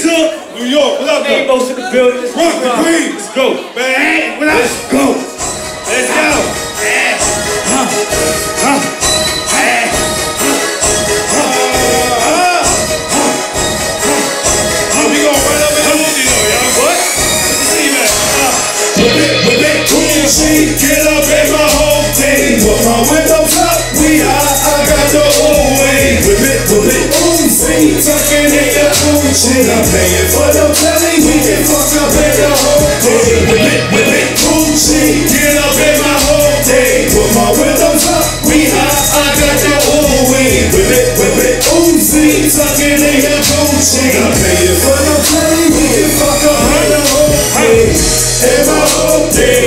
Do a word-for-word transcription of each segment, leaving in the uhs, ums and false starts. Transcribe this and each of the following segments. This up, New York. What up, though? Most of the building. Brooklyn, Queens. Let's go. Man, what up? Let's go. Let's go. Yeah. Huh. Huh. Huh. Get up at my home table, my windows up, we are, I got the whole way. Whip it, whip it, ooh, see, tucking in that food shit. I'm paying for the belly, we can fuck up at the whole day. Whip it, whip it, ooh, see, get up at my home table, my windows up, we are, I got the whole way. Whip it, whip it, ooh, see, tucking in that food shit. I'm paying for the belly, we can fuck up at the whole day. At my whole day.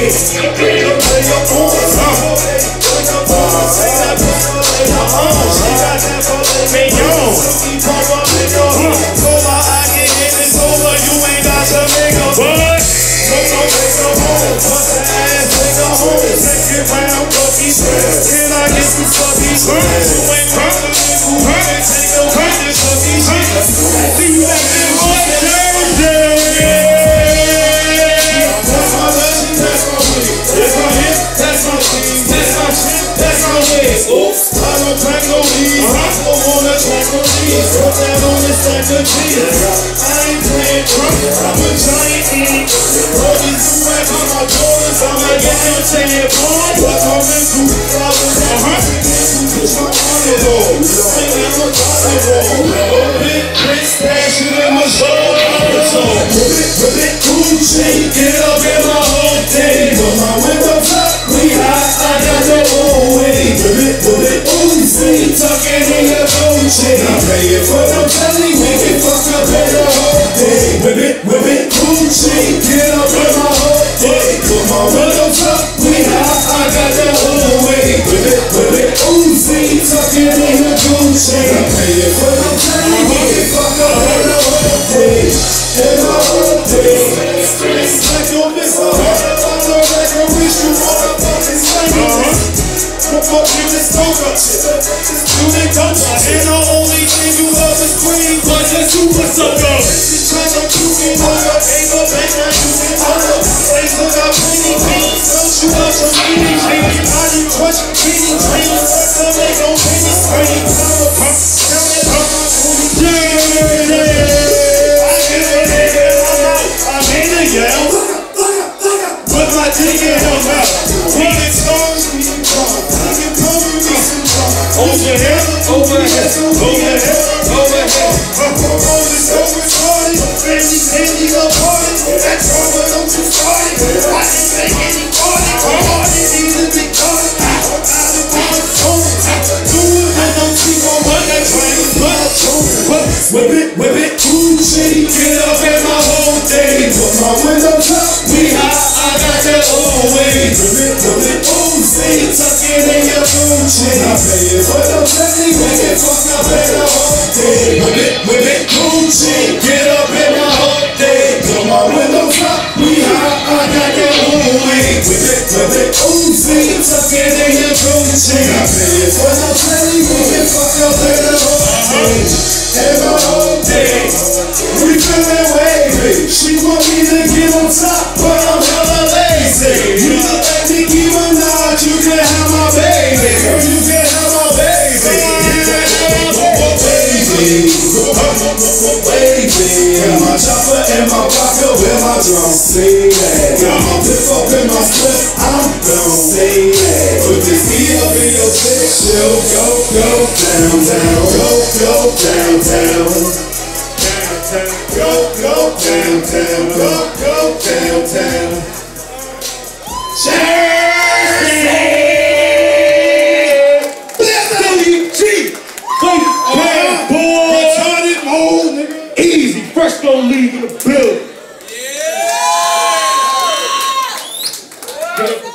Build. Yeah!